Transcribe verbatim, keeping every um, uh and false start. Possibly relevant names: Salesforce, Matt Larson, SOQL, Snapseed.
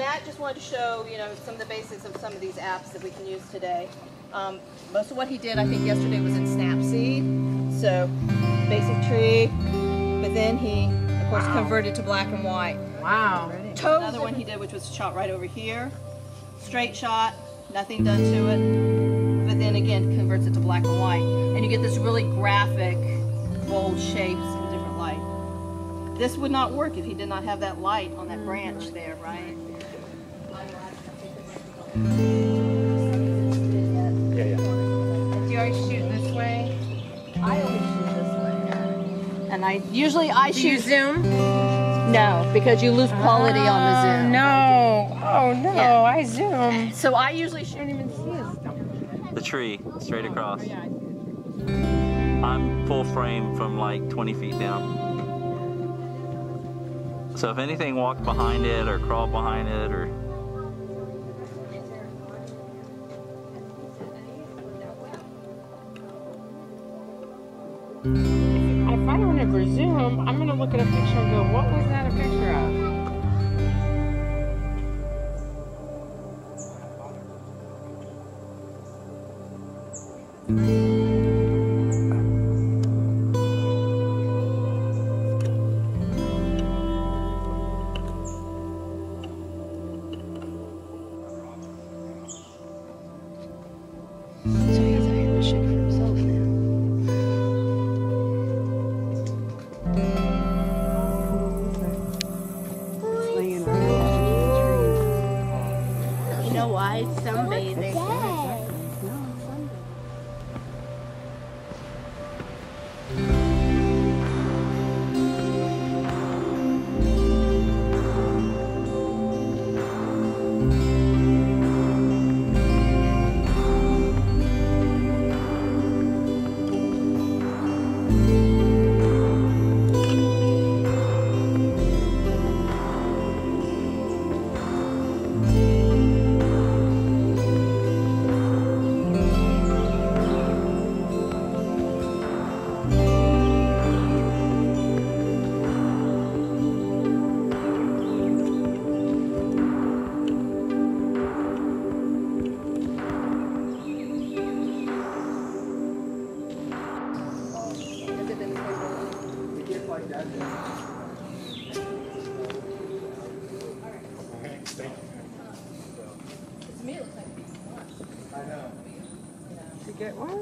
Matt just wanted to show, you know, some of the basics of some of these apps that we can use today. Um, most of what he did, I think, yesterday was in Snapseed. So, basic tree, but then he, of course, wow. converted to black and white. Wow. Totally. Another one he did, which was a shot right over here. Straight shot, nothing done to it. But then again, converts it to black and white. And you get this really graphic, bold shapes in different light. This would not work if he did not have that light on that branch there, right? Yeah, yeah. Do you always shoot this way? I always shoot this way. And I usually I shoot. Do you zoom? No, because you lose quality oh, on the zoom. No. Oh no, yeah. I zoom. So I usually shouldn't even see this. The tree straight across. I'm full frame from like twenty feet down. So if anything walked behind it or crawled behind it or. If I don't ever zoom, I'm going to look at a picture and go, what was that a picture of? So he's out here fishing for himself now. Sunbathing. To me, it looks like I know. To get one?